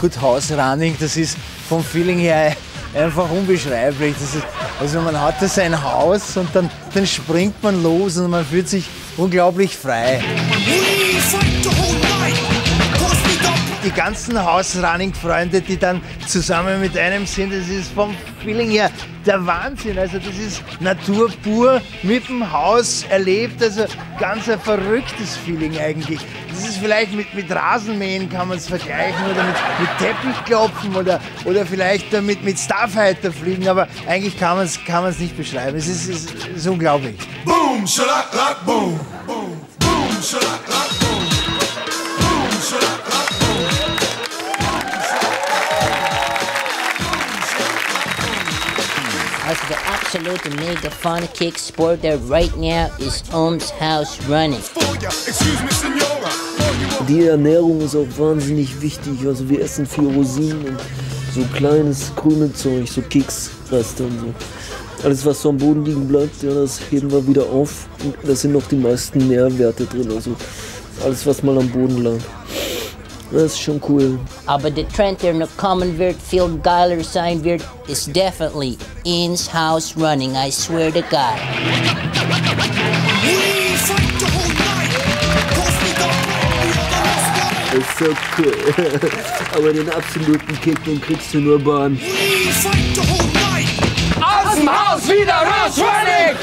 Gut, Hausrunning, das ist vom Feeling her einfach unbeschreiblich. Das ist, also man hat sein Haus und dann springt man los und man fühlt sich unglaublich frei. Die ganzen Hausrunning-Freunde, die dann zusammen mit einem sind, das ist vom Feeling her der Wahnsinn. Also das ist Natur pur mit dem Haus erlebt, also ganz ein verrücktes Feeling eigentlich. Das ist vielleicht mit Rasenmähen kann man es vergleichen oder mit Teppichklopfen oder vielleicht mit Starfighter fliegen, aber eigentlich kann man es nicht beschreiben. Es ist unglaublich. Boom, shalak, lak, boom, boom, boom, shalak, lak, boom, boom, shalak, lak. As the absolute mega fun kick sport there right now is Hausrunning. Die Ernährung ist auch wahnsinnig wichtig. Also wir essen viel Rosinen und so kleines grünes Zeug, so Keksreste und so. Alles was so am Boden liegen bleibt, ja, das heben wir wieder auf. Und da sind noch die meisten Nährwerte drin. Also alles was mal am Boden lag. Das ist schon cool. Aber der Trend, der noch kommen wird, viel geiler sein wird, ist definitely ins Hausrunning, I swear to God. Das ist so cool. Aber den absoluten Kick, den kriegst du nur Bahn. Aus dem Haus wieder raus, Running!